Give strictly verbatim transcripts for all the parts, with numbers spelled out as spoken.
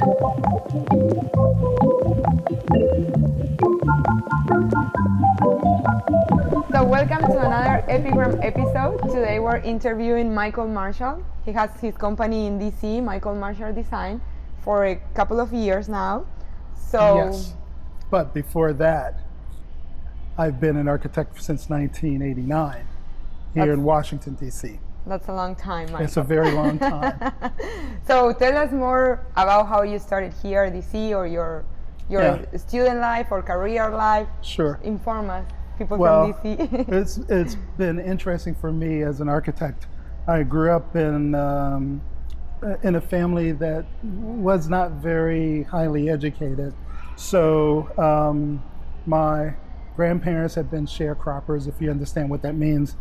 So welcome to another Epigram episode. Today we're interviewing Michael Marshall. He has his company in D C, Michael Marshall Design, for a couple of years now. So yes. But before that, I've been an architect since nineteen eighty-nine here that's, in Washington, D C. That's a long time, Michael. It's a very long time. So tell us more about how you started here in D C, or your, your yeah. student life or career life. Sure. Inform us, people well, from D C. it's, it's been interesting for me as an architect. I grew up in, um, in a family that was not very highly educated. So um, my grandparents had been sharecroppers, if you understand what that means,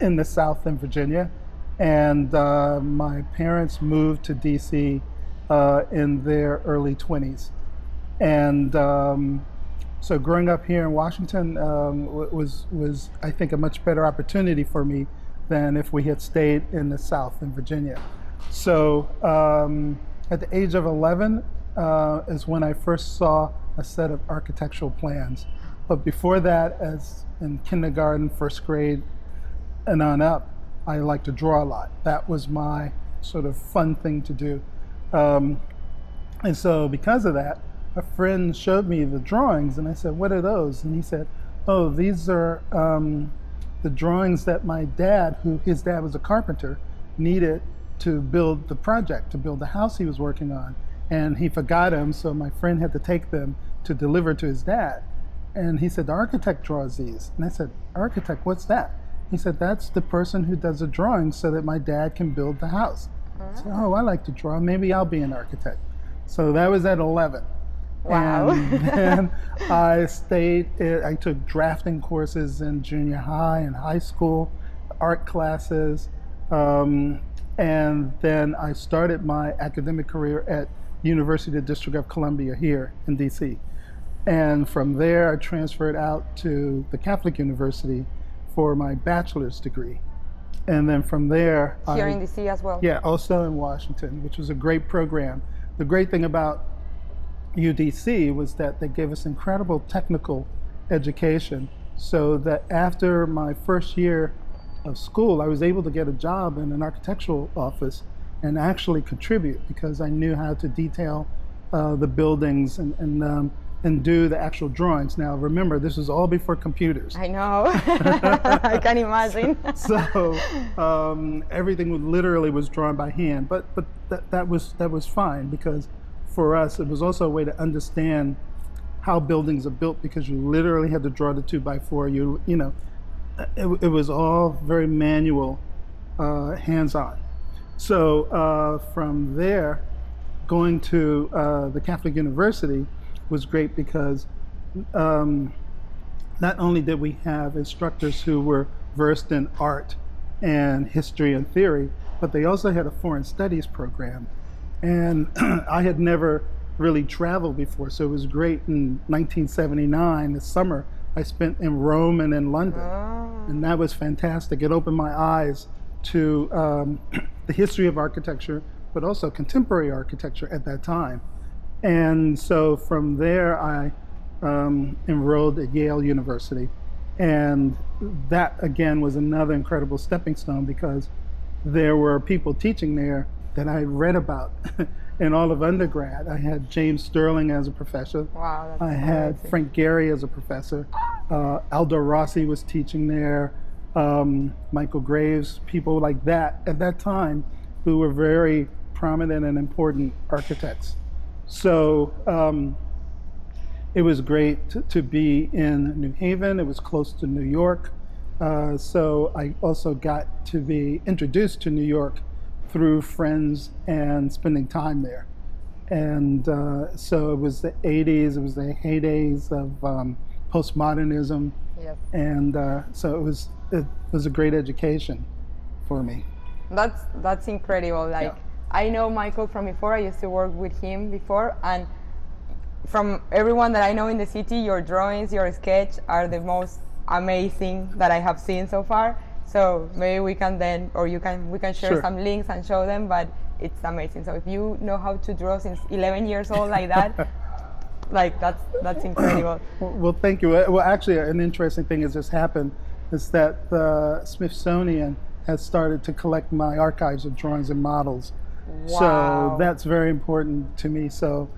in the South in Virginia. And uh, my parents moved to D C uh, in their early twenties. And um, so growing up here in Washington um, was, was, I think, a much better opportunity for me than if we had stayed in the South in Virginia. So um, at the age of eleven uh, is when I first saw a set of architectural plans. But before that, as in kindergarten, first grade, and on up, I liked to draw a lot. That was my sort of fun thing to do. Um, and so because of that, a friend showed me the drawings, and I said, what are those? And he said, oh, these are um, the drawings that my dad, who his dad was a carpenter, needed to build the project, to build the house he was working on. And he forgot them, so my friend had to take them to deliver to his dad. And he said, the architect draws these. And I said, architect, what's that? He said, that's the person who does the drawing so that my dad can build the house. Wow. I said, oh, I like to draw. Maybe I'll be an architect. So that was at eleven. Wow. And then I stayed, I took drafting courses in junior high and high school, art classes. Um, and then I started my academic career at University of the District of Columbia here in D C. And from there, I transferred out to the Catholic University for my bachelor's degree. And then from there, here I, in D C as well? Yeah, also in Washington, which was a great program. The great thing about U D C was that they gave us incredible technical education, so that after my first year of school, I was able to get a job in an architectural office and actually contribute, because I knew how to detail uh, the buildings and, and um, and do the actual drawings. Now, remember, this was all before computers. I know. I can imagine. So, so um, everything literally was drawn by hand, but but that, that was that was fine, because for us it was also a way to understand how buildings are built, because you literally had to draw the two by four. You you know, it, it was all very manual, uh, hands-on. So uh, from there, going to uh, the Catholic University was great, because um, not only did we have instructors who were versed in art and history and theory, but they also had a foreign studies program. And I had never really traveled before, so it was great. In nineteen seventy-nine, the summer, I spent in Rome and in London. Oh. And that was fantastic. It opened my eyes to um, the history of architecture, but also contemporary architecture at that time. And so from there, I um, enrolled at Yale University. And that, again, was another incredible stepping stone, because there were people teaching there that I read about in all of undergrad. I had James Stirling as a professor. Wow, that's I had amazing. Frank Gehry as a professor. Uh, Aldo Rossi was teaching there. Um, Michael Graves, people like that at that time who were very prominent and important architects. So um, it was great to, to be in New Haven. It was close to New York. Uh, so I also got to be introduced to New York through friends and spending time there. And uh, so it was the eighties, it was the heydays of um, postmodernism. Yep. And uh, so it was, it was a great education for me. That's, that's incredible. Like, yeah. I know Michael from before. I used to work with him before, and from everyone that I know in the city, your drawings, your sketch are the most amazing that I have seen so far. So maybe we can then, or you can, we can share sure. some links and show them. But it's amazing. So if you know how to draw since eleven years old like that, like that's that's incredible. Well, thank you. Well, actually, an interesting thing has just happened is that the Smithsonian has started to collect my archives of drawings and models. Wow. So that's very important to me. So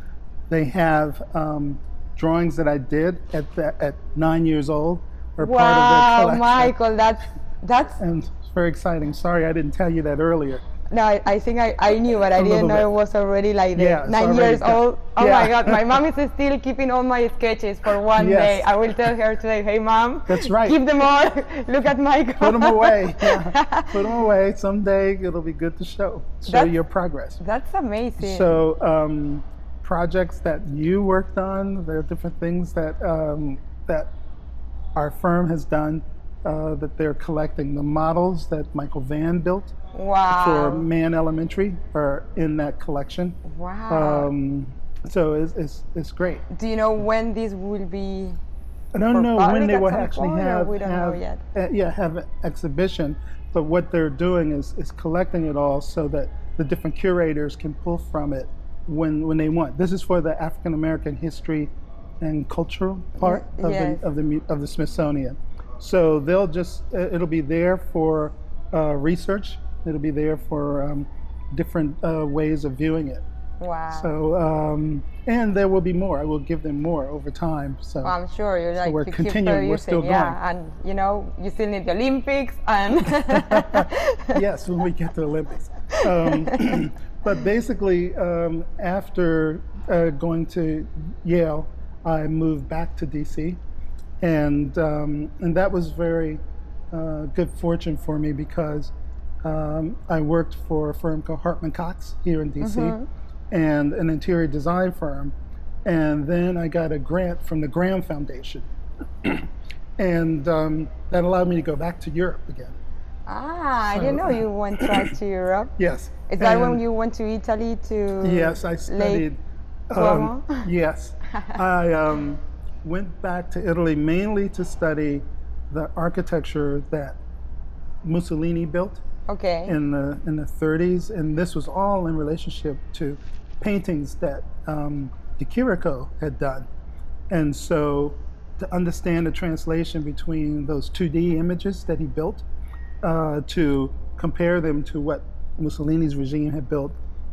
they have um, drawings that I did at the, at nine years old are wow, part of their collection. Wow, Michael, that's that's and it's very exciting. Sorry, I didn't tell you that earlier. No, I, I think I, I knew, but I didn't know bit. It was already like that. Yeah, nine years done. Old. Oh yeah. My God, my mom is still keeping all my sketches for one yes. day. I will tell her today, hey mom, that's right. Keep them all, look at Michael. Put them away, yeah. Put them away. Someday it'll be good to show, show that's, your progress. That's amazing. So um, projects that you worked on, there are different things that, um, that our firm has done uh, that they're collecting. The models that Michael Vann built. Wow. For Mann Elementary are in that collection. Wow. Um, so it's, it's, it's great. Do you know when these will be? I don't know when they will actually have, we don't have, know yet. Uh, yeah, have an exhibition. But what they're doing is, is collecting it all so that the different curators can pull from it when, when they want. This is for the African American history and cultural part of, yes. the, of, the, of the Smithsonian. So they'll just, it'll be there for uh, research. It'll be there for um, different uh, ways of viewing it. Wow. So, um, and there will be more. I will give them more over time. So well, I'm sure you're so like, we're you continuing, keep we're still going. Yeah, and you know, you still need the Olympics and. Yes, when we get to the Olympics. Um, but basically, um, after uh, going to Yale, I moved back to D C and, um, and that was very uh, good fortune for me because Um, I worked for a firm called Hartman Cox here in D C Mm-hmm. and an interior design firm. And then I got a grant from the Graham Foundation. And um, that allowed me to go back to Europe again. Ah, so, I didn't know you went back to Europe. Yes. Is that and when you went to Italy to Yes, I studied. Um, yes. I um, went back to Italy mainly to study the architecture that Mussolini built. Okay. In the in the thirties, and this was all in relationship to paintings that um, De Chirico had done, and so to understand the translation between those two D images that he built, uh, to compare them to what Mussolini's regime had built,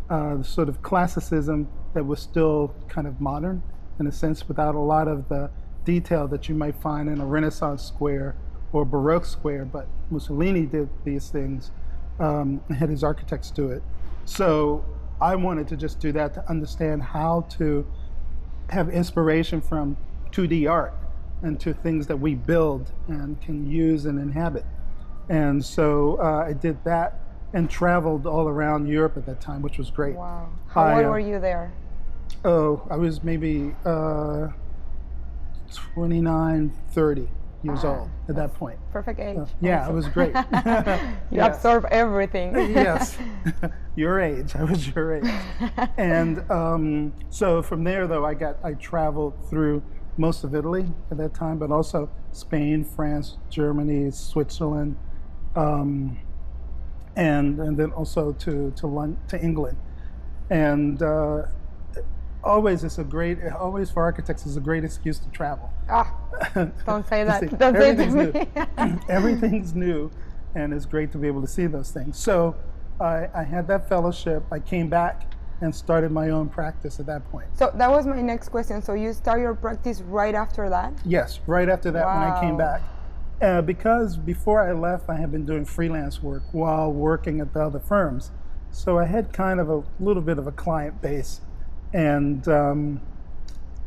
uh, the sort of classicism that was still kind of modern in a sense, without a lot of the detail that you might find in a Renaissance square or Baroque square, but Mussolini did these things. Um, had his architects do it. So I wanted to just do that to understand how to have inspiration from two D art and to things that we build and can use and inhabit. And so uh, I did that and traveled all around Europe at that time, which was great. Wow. How I, old were you there? Oh, I was maybe uh, twenty-nine, thirty. Years ah, old at that point. Perfect age. Uh, yeah, awesome. It was great. You yeah. absorb everything. Yes, your age. I was your age. And um, so from there, though, I got I traveled through most of Italy at that time, but also Spain, France, Germany, Switzerland, um, and and then also to to London, to England. And uh, always, it's a great. Always for architects, is a great excuse to travel. Ah. Don't say that. See, don't everything's say that to me. New. Everything's new, and it's great to be able to see those things. So I, I had that fellowship. I came back and started my own practice at that point. So that was my next question. So you start your practice right after that? Yes, right after that wow. when I came back. Uh, because before I left, I had been doing freelance work while working at the other firms. So I had kind of a little bit of a client base. And um,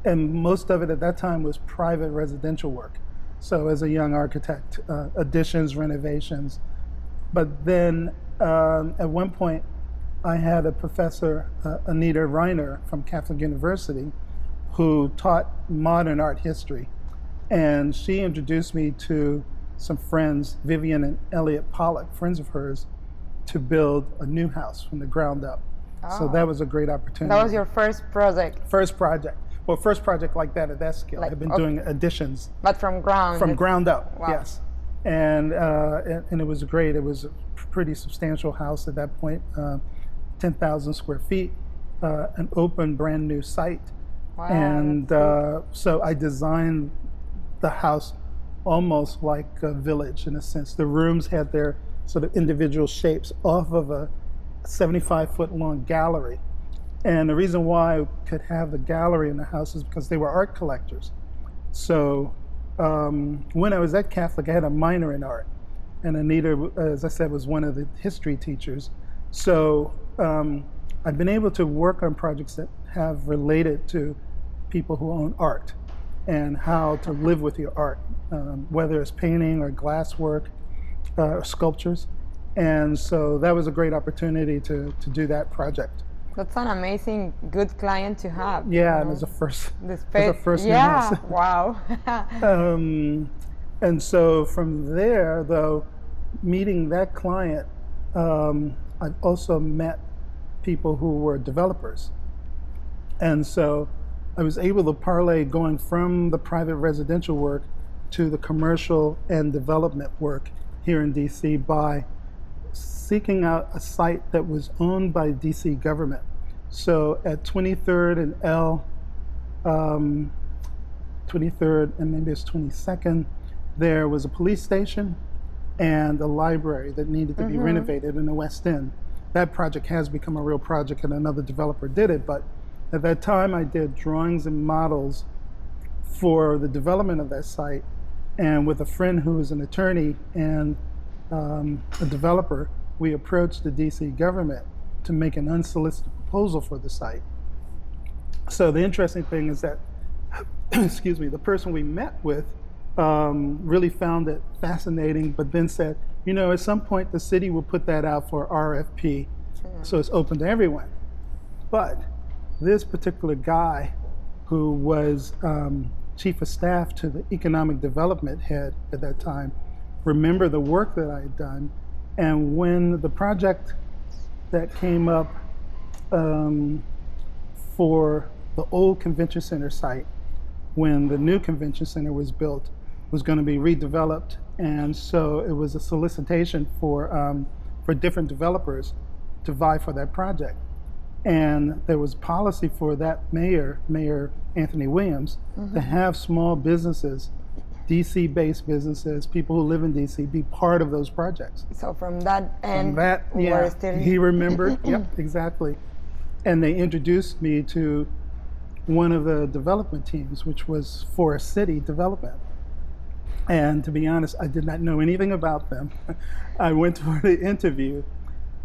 and most of it at that time was private residential work. So as a young architect, uh, additions, renovations. But then um, at one point, I had a professor, uh, Anita Reiner from Catholic University, who taught modern art history. And she introduced me to some friends, Vivian and Elliot Pollock, friends of hers, to build a new house from the ground up. Oh. So that was a great opportunity. That was your first project? First project. Well, first project like that at that scale. Like, I've been okay. doing additions. But from ground? From ground up, wow. yes. And, uh, and, and it was great. It was a pretty substantial house at that point. Uh, ten thousand square feet, uh, an open brand new site. Wow, and uh, so I designed the house almost like a village in a sense. The rooms had their sort of individual shapes off of a seventy-five foot long gallery. And the reason why I could have the gallery in the house is because they were art collectors. So um, when I was at Catholic, I had a minor in art. And Anita, as I said, was one of the history teachers. So um, I've been able to work on projects that have related to people who own art and how to live with your art, um, whether it's painting or glass work uh, or sculptures. And so that was a great opportunity to, to do that project. That's an amazing good client to have. Yeah, you know? It was a first. This it was a first yeah, house. Wow. um, and so from there, though, meeting that client, um, I've also met people who were developers. And so I was able to parlay going from the private residential work to the commercial and development work here in D C by seeking out a site that was owned by D C government. So at twenty-third and L, um, twenty-third and maybe it's twenty-second, there was a police station and a library that needed to mm-hmm. be renovated in the West End. That project has become a real project and another developer did it, but at that time I did drawings and models for the development of that site, and with a friend who is an attorney and um, a developer, we approached the D C government to make an unsolicited proposal for the site. So the interesting thing is that, excuse me, the person we met with um, really found it fascinating, but then said, you know, at some point the city will put that out for R F P, sure. so it's open to everyone. But this particular guy, who was um, chief of staff to the economic development head at that time, remembered the work that I had done. And when the project that came up um, for the old convention center site, when the new convention center was built, was going to be redeveloped. And so it was a solicitation for, um, for different developers to vie for that project. And there was policy for that mayor, Mayor Anthony Williams, mm-hmm. to have small businesses, D C-based businesses, people who live in D C, be part of those projects. So from that end, from that, yeah, still... he remembered, yep, exactly. And they introduced me to one of the development teams, which was Forest City Development. And to be honest, I did not know anything about them. I went for the interview,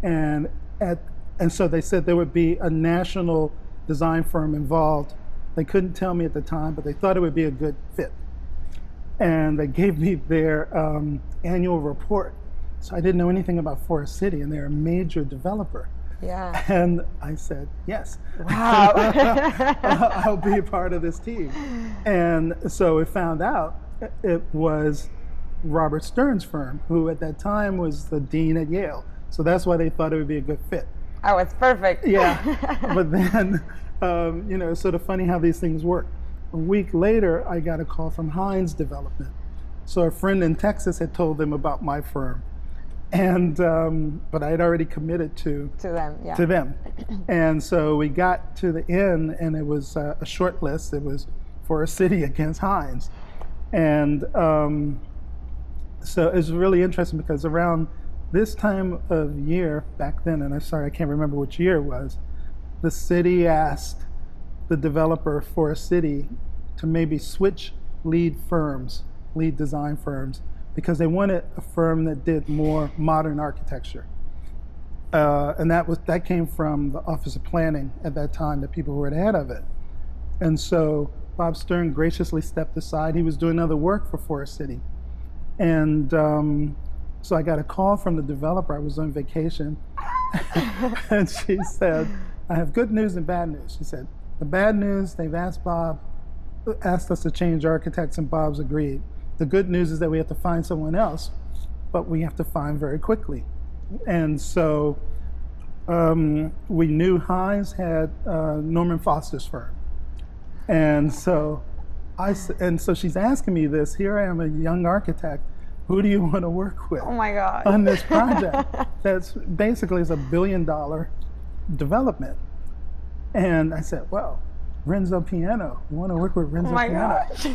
and at And so they said there would be a national design firm involved. They couldn't tell me at the time, but they thought it would be a good fit. And they gave me their um, annual report. So I didn't know anything about Forest City, and they're a major developer. Yeah. And I said, yes. Wow. I'll be a part of this team. And so we found out it was Robert Stern's firm, who at that time was the dean at Yale. So that's why they thought it would be a good fit. Oh, it's perfect. Yeah, but then, um, you know, it's sort of funny how these things work. A week later, I got a call from Hines Development. So a friend in Texas had told them about my firm, and um, but I had already committed to to them. Yeah. To them, and so we got to the end, and it was uh, a short list. It was for a city against Hines, and um, so it was really interesting because around this time of year back then, and I'm sorry, I can't remember which year it was, the city asked the developer for a city to maybe switch lead firms, lead design firms, because they wanted a firm that did more modern architecture. Uh, and that was that came from the Office of Planning at that time, the people who were ahead of it. And so Bob Stern graciously stepped aside. He was doing other work for Forest City. And um, So I got a call from the developer. I was on vacation. And she said, I have good news and bad news. She said, the bad news, they've asked Bob, asked us to change architects, and Bob's agreed. The good news is that we have to find someone else, but we have to find very quickly. And so um, we knew Hines had uh, Norman Foster's firm. And so, I, and so she's asking me this. Here I am, a young architect. Who do you want to work with? Oh my God! On this project, that's basically is a billion dollar development. And I said, well, Renzo Piano. We want to work with Renzo oh my Piano. Gosh.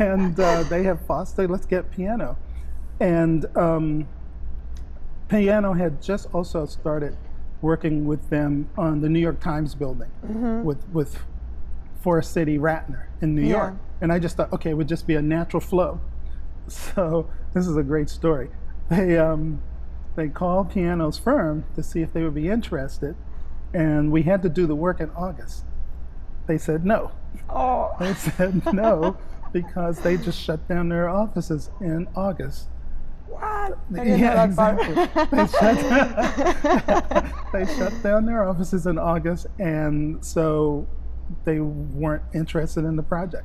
And uh, they have Foster, let's get Piano. And um, Piano had just also started working with them on the New York Times building mm-hmm. with, with Forest City Ratner in New yeah. York. And I just thought, okay, it would just be a natural flow. So this is a great story. They, um, they called Piano's firm to see if they would be interested. And we had to do the work in August. They said no. Oh. They said no because they just shut down their offices in August. What? Yeah, exactly. they, shut they shut down their offices in August, and so they weren't interested in the project.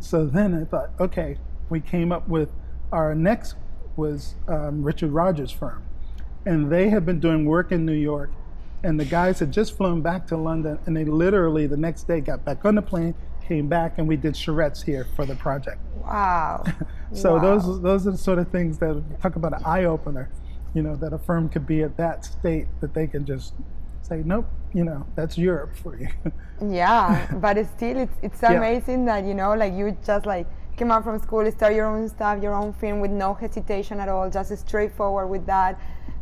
So then I thought, okay, we came up with our next was um, Richard Rogers' firm, and they had been doing work in New York. And the guys had just flown back to London, and they literally the next day got back on the plane, came back, and we did charrettes here for the project. Wow. So wow. those those are the sort of things that talk about an eye opener, you know, that a firm could be at that state that they can just say, nope, you know, that's Europe for you. Yeah, but it's still it's it's amazing yeah. that you know, like you just like came out from school, start your own stuff, your own film with no hesitation at all, just straightforward with that.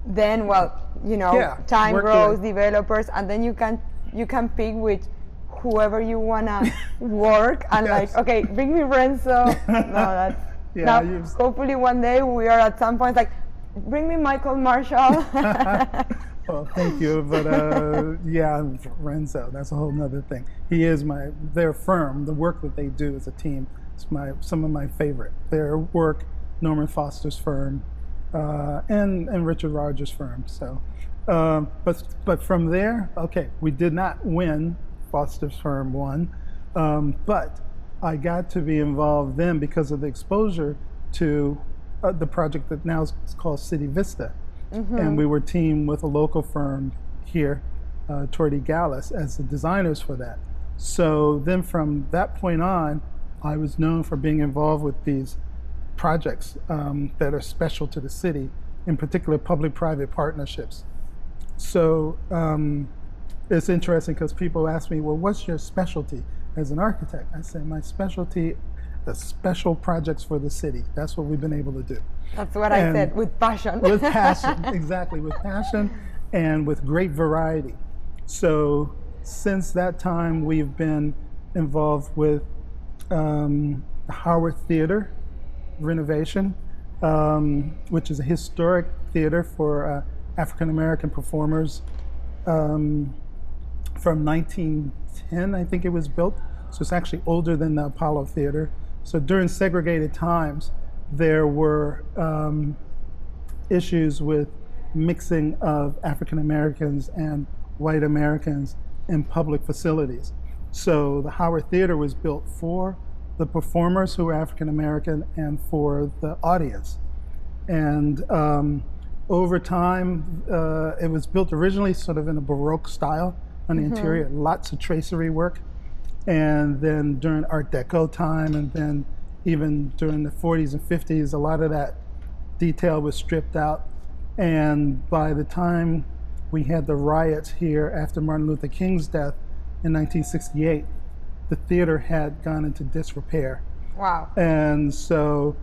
Then, well, you know, yeah, time grows, there. developers, and then you can you can pick with whoever you wanna work. And yes. like, okay, bring me Renzo. No, that's yeah, now. You've... Hopefully, one day we are at some point like, bring me Michael Marshall. Well, thank you, but uh, yeah, Renzo. That's a whole nother thing. He is my their firm. The work that they do as a team is my some of my favorite. Their work, Norman Foster's firm. Uh, and, and Richard Rogers' firm. So, um, but but from there, okay, we did not win. Foster's firm won, um, but I got to be involved then because of the exposure to uh, the project that now is called City Vista, mm-hmm. and we were teamed with a local firm here, uh, Torti Gallas, as the designers for that. So then from that point on, I was known for being involved with these projects um, that are special to the city, in particular public-private partnerships. So um, it's interesting because people ask me, well, what's your specialty as an architect? I say, my specialty, the special projects for the city. That's what we've been able to do. That's what and I said, with passion. With passion, exactly, with passion and with great variety. So since that time, we've been involved with um, the Howard Theater renovation, um, which is a historic theater for uh, African-American performers um, from nineteen ten, I think it was built. So it's actually older than the Apollo Theater. So during segregated times, there were um, issues with mixing of African-Americans and white Americans in public facilities. So the Howard Theater was built for the performers who were African-American and for the audience. And um, over time, uh, it was built originally sort of in a Baroque style on the mm-hmm. interior, lots of tracery work. And then during Art Deco time, and then even during the forties and fifties, a lot of that detail was stripped out. And by the time we had the riots here after Martin Luther King's death in nineteen sixty-eight, the theater had gone into disrepair. Wow. And so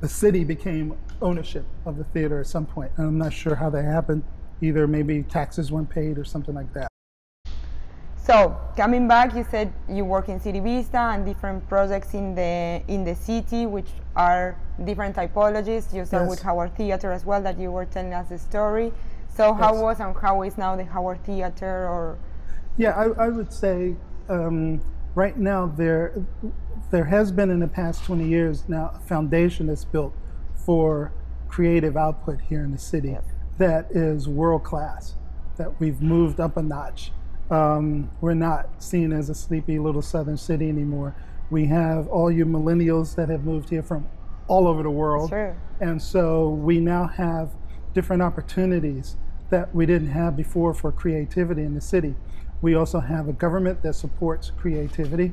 the city became ownership of the theater at some point. And I'm not sure how that happened. Either maybe taxes weren't paid or something like that. So coming back, you said you work in City Vista and different projects in the in the city, which are different typologies. You saw yes. with Howard Theater as well that you were telling us the story. So how yes. was and how is now the Howard Theater? Or yeah, I, I would say um, right now, there, there has been in the past twenty years now a foundation that's built for creative output here in the city yes. that is world-class, that we've moved up a notch. Um, we're not seen as a sleepy little southern city anymore. We have all you millennials that have moved here from all over the world. Sure. And so we now have different opportunities that we didn't have before for creativity in the city. We also have a government that supports creativity,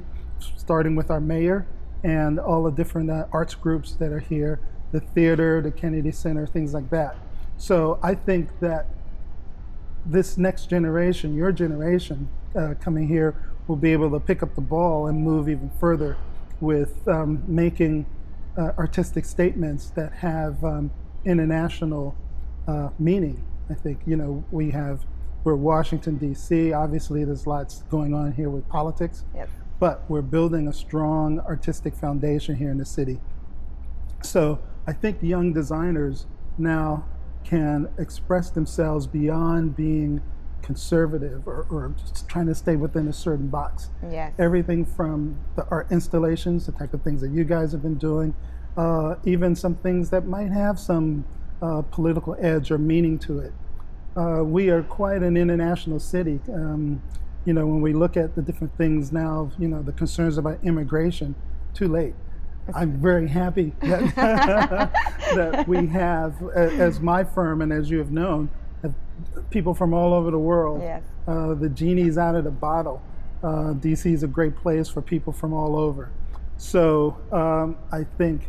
starting with our mayor and all the different uh, arts groups that are here, the theater, the Kennedy Center, things like that. So I think that this next generation, your generation, uh, coming here will be able to pick up the ball and move even further with um, making uh, artistic statements that have um, international uh, meaning. I think, you know, we have, we're Washington, D C, obviously there's lots going on here with politics, yep. but we're building a strong artistic foundation here in the city. So I think young designers now can express themselves beyond being conservative or, or just trying to stay within a certain box. Yes. Everything from the art installations, the type of things that you guys have been doing, uh, even some things that might have some uh, political edge or meaning to it. Uh, we are quite an international city. Um, you know, when we look at the different things now, you know, the concerns about immigration, too late. I'm very happy that, that we have, as my firm and as you have known, have people from all over the world. Yes. Uh, the genie's out of the bottle. Uh, D C is a great place for people from all over. So um, I think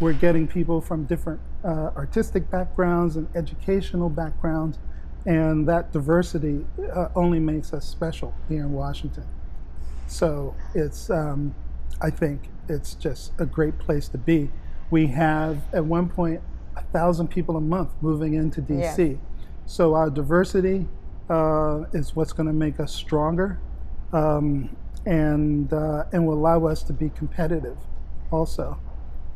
we're getting people from different uh, artistic backgrounds and educational backgrounds, and that diversity uh, only makes us special here in Washington. So it's, um, I think, it's just a great place to be. We have, at one point, a thousand people a month moving into D C. Yes. So our diversity uh, is what's going to make us stronger, um, and uh, and will allow us to be competitive, also.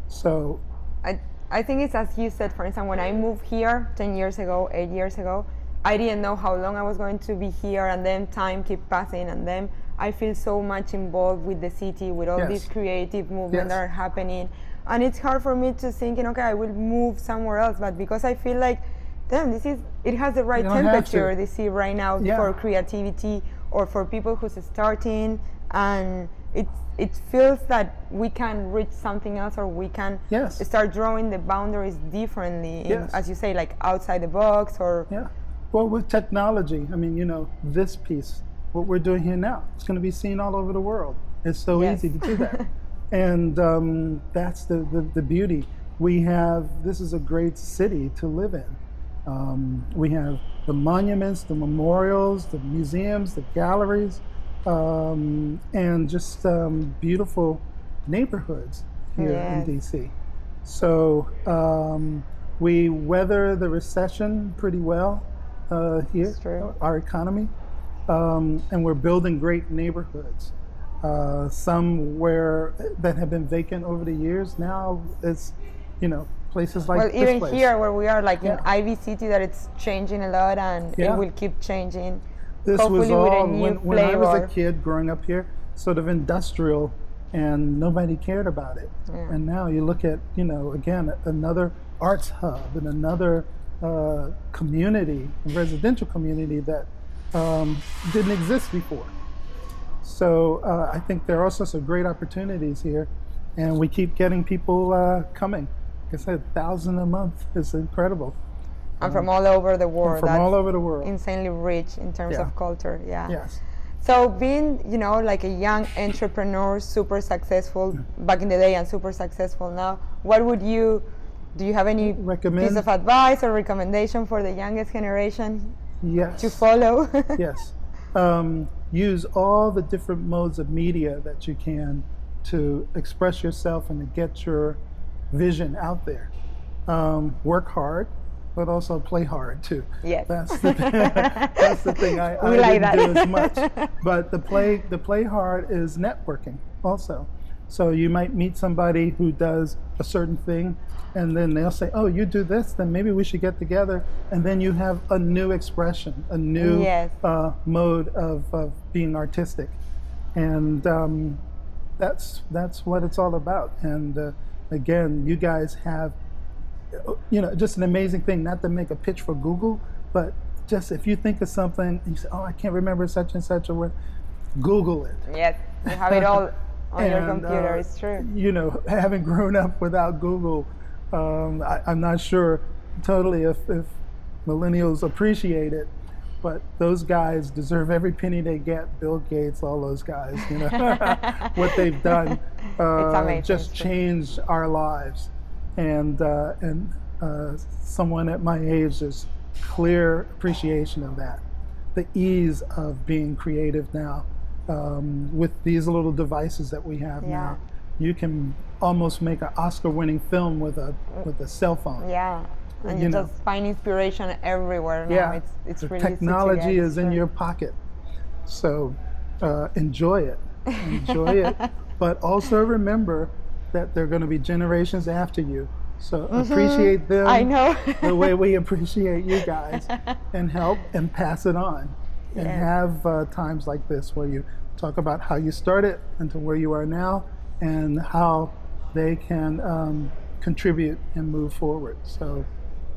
So, I I think it's, as you said. For instance, when I moved here ten years ago, eight years ago, I didn't know how long I was going to be here, and then time kept passing, and then I feel so much involved with the city, with all yes. these creative movements yes. that are happening. And it's hard for me to think, okay, I will move somewhere else, but because I feel like, damn, this is, it has the right temperature, the city right now yeah. for creativity or for people who's starting. And it, it feels that we can reach something else, or we can yes. start drawing the boundaries differently, yes. in, as you say, like outside the box or. Yeah. Well, with technology, I mean, you know, this piece, what we're doing here now, it's going to be seen all over the world. It's so yes. easy to do that. And um, that's the, the, the beauty. We have, this is a great city to live in. Um, we have the monuments, the memorials, the museums, the galleries, um, and just um, beautiful neighborhoods here yes. in D C. So um, we weather the recession pretty well uh, here, our economy. Um, and we're building great neighborhoods. Uh, some where that have been vacant over the years, now it's, you know, places like well, this even place. Here where we are, like yeah. in Ivy City, that it's changing a lot, and yeah. it will keep changing. This hopefully was all, with a new when, when I was a kid growing up here, sort of industrial, and nobody cared about it. Yeah. And now you look at, you know, again, another arts hub and another uh, community, residential community that Um, didn't exist before. So uh, I think there are also some great opportunities here, and we keep getting people uh, coming. Like I said, a thousand a month is incredible. And um, from all over the world. From That's all over the world. Insanely rich in terms yeah. of culture, yeah. Yes. So being, you know, like a young entrepreneur, super successful mm-hmm. back in the day and super successful now, what would you, do you have any Recommend. piece of advice or recommendation for the youngest generation? Yes. To follow. yes. Um, use all the different modes of media that you can to express yourself and to get your vision out there. Um, work hard, but also play hard too. Yes. That's the, that's the thing I, I like didn't do as much. But the play, the play hard is networking also. So you might meet somebody who does a certain thing, and then they'll say, oh, you do this, then maybe we should get together. And then you have a new expression, a new yes. uh, mode of, of being artistic. And um, that's, that's what it's all about. And uh, again, you guys have, you know, just an amazing thing, not to make a pitch for Google, but just if you think of something, and you say, oh, I can't remember such and such a word, Google it. Yes, you have it all. On and, your computer, uh, it's true. You know, having grown up without Google, um, I, I'm not sure totally if, if millennials appreciate it, but those guys deserve every penny they get. Bill Gates, all those guys, you know, what they've done uh, just changed our lives. And, uh, and uh, someone at my age, there's clear appreciation of that. the ease of being creative now. Um, with these little devices that we have yeah. now, you can almost make an Oscar-winning film with a with a cell phone. Yeah, and you, you just know. find inspiration everywhere. Now. Yeah, it's it's the really technology is in your pocket, so uh, enjoy it, enjoy it. But also remember that there are going to be generations after you. So mm-hmm. appreciate them I know. the way we appreciate you guys, and help and pass it on. And yeah. have uh, times like this where you talk about how you started and to where you are now and how they can um, contribute and move forward. So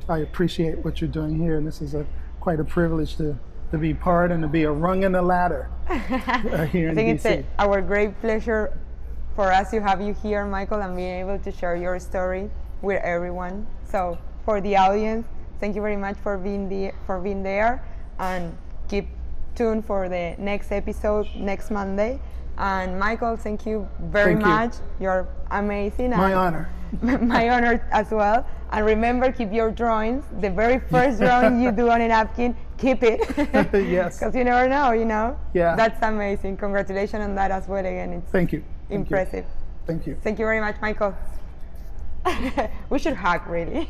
I appreciate what you're doing here, and this is a quite a privilege to, to be part and to be a rung in the ladder uh, here in D C. I think it's a, our great pleasure for us to have you here, Michael, and being able to share your story with everyone. So for the audience, thank you very much for being, the, for being there, and keep tuned for the next episode next Monday. And Michael, thank you very thank much. You. You're amazing. My honor. My honor as well. And remember, keep your drawings. The very first drawing you do on a napkin, keep it. Yes. Because you never know, you know? Yeah. That's amazing. Congratulations on that as well again. It's thank you. Thank impressive. You. Thank you. Thank you very much, Michael. We should hug, really.